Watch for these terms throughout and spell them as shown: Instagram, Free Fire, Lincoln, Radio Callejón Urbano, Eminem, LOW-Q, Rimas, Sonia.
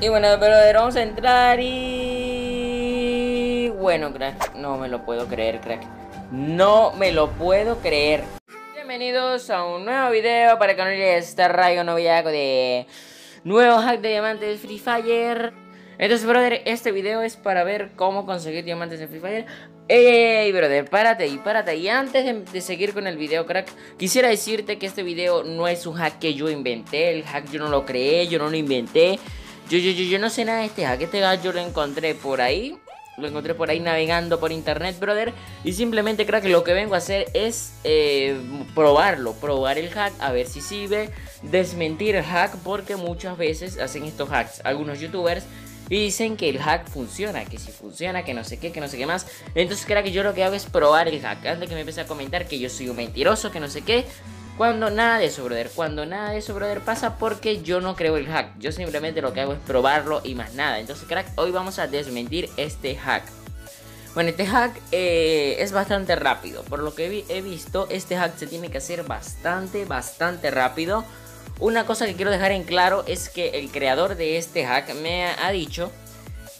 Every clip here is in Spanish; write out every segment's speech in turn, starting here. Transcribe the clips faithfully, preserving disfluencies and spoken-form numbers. Y bueno, pero vamos a entrar y... Bueno, crack, no me lo puedo creer, crack. No me lo puedo creer. Bienvenidos a un nuevo video para el canal de Star Radio, noviaco de... nuevo hack de diamantes Free Fire. Entonces, brother, este video es para ver cómo conseguir diamantes en Free Fire. Ey, brother, párate y párate. Y antes de, de seguir con el video, crack, quisiera decirte que este video no es un hack que yo inventé. El hack yo no lo creé, yo no lo inventé. Yo, yo, yo, yo no sé nada de este hack. Este hack yo lo encontré por ahí. Lo encontré por ahí navegando por internet, brother. Y simplemente, crack, lo que vengo a hacer es eh, probarlo. Probar el hack, a ver si sirve. Desmentir el hack, porque muchas veces hacen estos hacks algunos youtubers y dicen que el hack funciona, que si funciona, que no sé qué, que no sé qué más. Entonces, crack, yo lo que hago es probar el hack antes de que me empiece a comentar que yo soy un mentiroso, que no sé qué. Cuando nada de eso, brother, cuando nada de eso, brother, pasa porque yo no creo el hack. Yo simplemente lo que hago es probarlo y más nada. Entonces, crack, hoy vamos a desmentir este hack. Bueno, este hack eh, es bastante rápido. Por lo que vi he visto, este hack se tiene que hacer bastante, bastante rápido. Una cosa que quiero dejar en claro es que el creador de este hack me ha dicho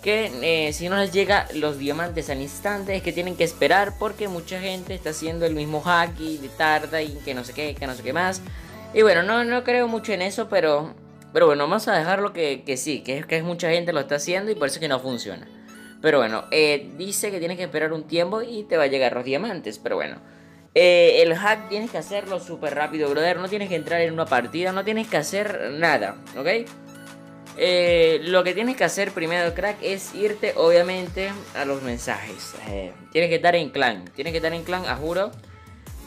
que eh, si no les llega los diamantes al instante es que tienen que esperar, porque mucha gente está haciendo el mismo hack y tarda y que no sé qué, que no sé qué más. Y bueno, no, no creo mucho en eso, pero, pero bueno, vamos a dejarlo que, que sí, que es que mucha gente lo está haciendo y por eso es que no funciona. Pero bueno, eh, dice que tienes que esperar un tiempo y te va a llegar los diamantes, pero bueno. Eh, el hack tienes que hacerlo súper rápido, brother, no tienes que entrar en una partida, no tienes que hacer nada, ¿ok? Eh, lo que tienes que hacer primero, crack, es irte obviamente a los mensajes. eh, Tienes que estar en clan, tienes que estar en clan, a juro.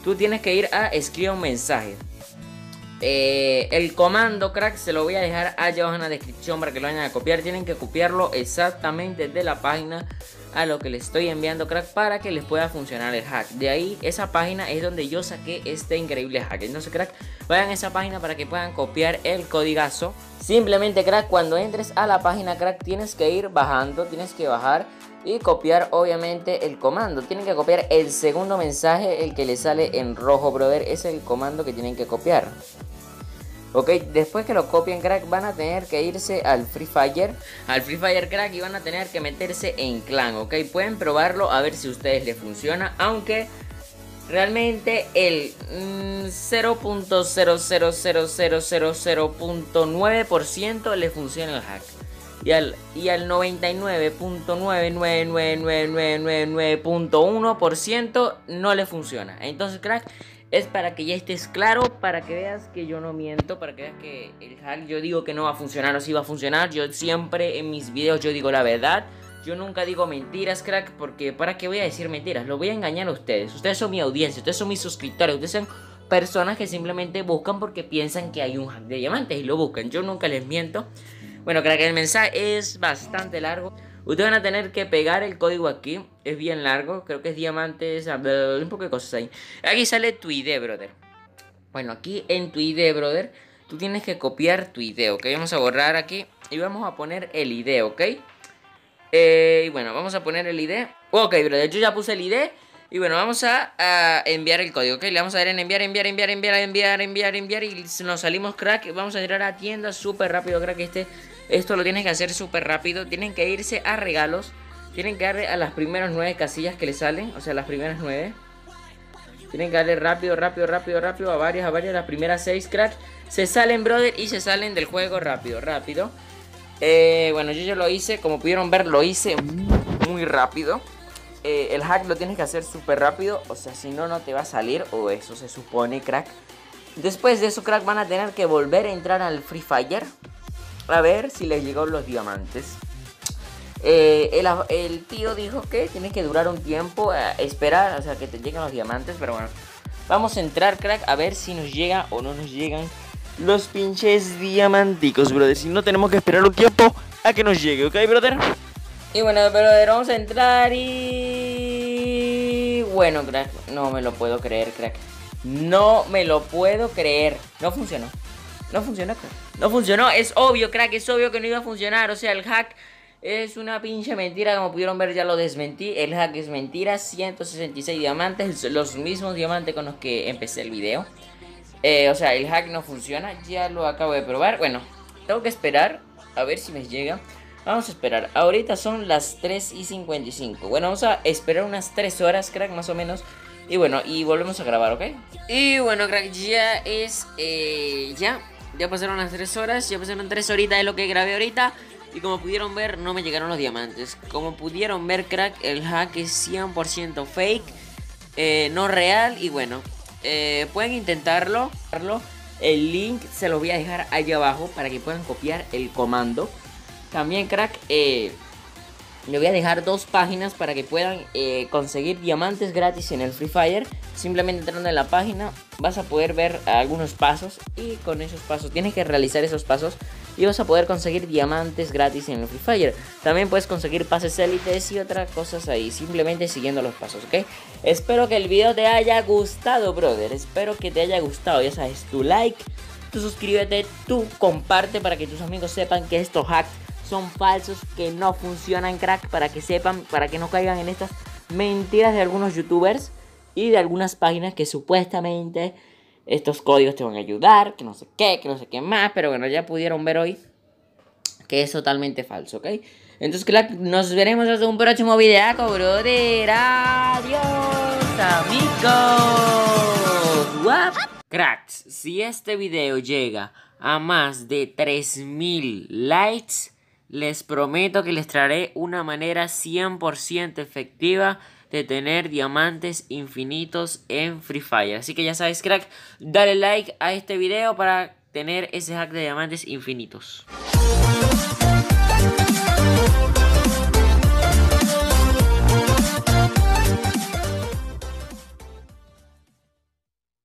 Tú tienes que ir a escribir un mensaje. eh, El comando, crack, se lo voy a dejar allá abajo en la descripción para que lo vayan a copiar. Tienen que copiarlo exactamente de la página a lo que les estoy enviando, crack, para que les pueda funcionar el hack. De ahí, esa página es donde yo saqué este increíble hack. Entonces, crack, vayan a esa página para que puedan copiar el codigazo. Simplemente, crack, cuando entres a la página, crack, tienes que ir bajando, tienes que bajar y copiar obviamente el comando. Tienen que copiar el segundo mensaje, el que les sale en rojo, brother, es el comando que tienen que copiar. Ok, después que lo copien, crack, van a tener que irse al Free Fire. Al Free Fire, crack, y van a tener que meterse en clan, ok. Pueden probarlo a ver si a ustedes les funciona. Aunque realmente el mm, cero punto cero cero cero cero cero cero nueve por ciento les funciona el hack. Y al, y al noventa y nueve punto nueve nueve nueve nueve nueve nueve nueve punto uno por ciento no les funciona. Entonces, crack, es para que ya estés claro, para que veas que yo no miento, para que veas que el hack yo digo que no va a funcionar o sí va a funcionar. Yo siempre en mis videos yo digo la verdad, yo nunca digo mentiras, crack, porque para qué voy a decir mentiras, lo voy a engañar a ustedes. Ustedes son mi audiencia, ustedes son mis suscriptores, ustedes son personas que simplemente buscan porque piensan que hay un hack de diamantes y lo buscan, yo nunca les miento. Bueno, crack, el mensaje es bastante largo. Ustedes van a tener que pegar el código aquí. Es bien largo. Creo que es diamantes. Un poco de cosas ahí. Aquí sale tu I D, brother. Bueno, aquí en tu I D, brother, tú tienes que copiar tu I D, ¿ok? Vamos a borrar aquí y vamos a poner el I D, ¿ok? Eh, y bueno, vamos a poner el I D. Ok, brother, yo ya puse el I D. Y bueno, vamos a, a enviar el código, ¿ok? Le vamos a dar en enviar, enviar, enviar, enviar, enviar, enviar, enviar. Y nos salimos, crack. Vamos a entrar a la tienda súper rápido, crack. Este... Esto lo tienes que hacer súper rápido. Tienen que irse a regalos. Tienen que darle a las primeras nueve casillas que le salen. O sea, las primeras nueve. Tienen que darle rápido, rápido, rápido, rápido. A varias, a varias. Las primeras seis, crack. Se salen, brother. Y se salen del juego rápido, rápido. Eh, bueno, yo ya lo hice. Como pudieron ver, lo hice muy rápido. Eh, el hack lo tienes que hacer súper rápido. O sea, si no, no te va a salir. O eso se supone, crack. Después de eso, crack, van a tener que volver a entrar al Free Fire. A ver si les llegó los diamantes. eh, el, el tío dijo que tiene que durar un tiempo, eh, esperar, o sea, que te lleguen los diamantes. Pero bueno, vamos a entrar, crack, a ver si nos llega o no nos llegan los pinches diamanticos, brother. Si no, tenemos que esperar un tiempo a que nos llegue, ¿ok, brother? Y bueno, brother, vamos a entrar y... Bueno, crack, no me lo puedo creer, crack. No me lo puedo creer. No funcionó. No funcionó, crack. No funcionó, es obvio, crack, es obvio que no iba a funcionar. O sea, el hack es una pinche mentira. Como pudieron ver, ya lo desmentí. El hack es mentira, ciento sesenta y seis diamantes. Los mismos diamantes con los que empecé el video. eh, O sea, el hack no funciona. Ya lo acabo de probar. Bueno, tengo que esperar a ver si me llega. Vamos a esperar, ahorita son las tres y cincuenta y cinco. Bueno, vamos a esperar unas tres horas, crack, más o menos. Y bueno, y volvemos a grabar, ¿ok? Y bueno, crack, ya es... Eh, ya, ya pasaron las tres horas. Ya pasaron tres horitas de lo que grabé ahorita. Y como pudieron ver, no me llegaron los diamantes. Como pudieron ver, crack, el hack es cien por ciento fake, eh, no real. Y bueno, eh, pueden intentarlo. El link se lo voy a dejar allá abajo para que puedan copiar el comando. También, crack, eh, le voy a dejar dos páginas para que puedan eh, conseguir diamantes gratis en el Free Fire. Simplemente entrando en la página vas a poder ver algunos pasos, y con esos pasos tienes que realizar esos pasos y vas a poder conseguir diamantes gratis en el Free Fire. También puedes conseguir pases élites y otras cosas ahí, simplemente siguiendo los pasos, ¿ok? Espero que el video te haya gustado, brother. Espero que te haya gustado. Ya sabes, tu like, tu suscríbete, tu comparte para que tus amigos sepan que estos hacks son falsos, que no funcionan, crack, para que sepan, para que no caigan en estas mentiras de algunos youtubers y de algunas páginas que supuestamente estos códigos te van a ayudar, que no sé qué, que no sé qué más. Pero bueno, ya pudieron ver hoy que es totalmente falso, ¿ok? Entonces, crack, nos veremos hasta un próximo video, brother. Adiós, amigos. What? Cracks, si este video llega a más de tres mil likes, les prometo que les traeré una manera cien por ciento efectiva de tener diamantes infinitos en Free Fire. Así que ya sabes, crack, dale like a este video para tener ese hack de diamantes infinitos.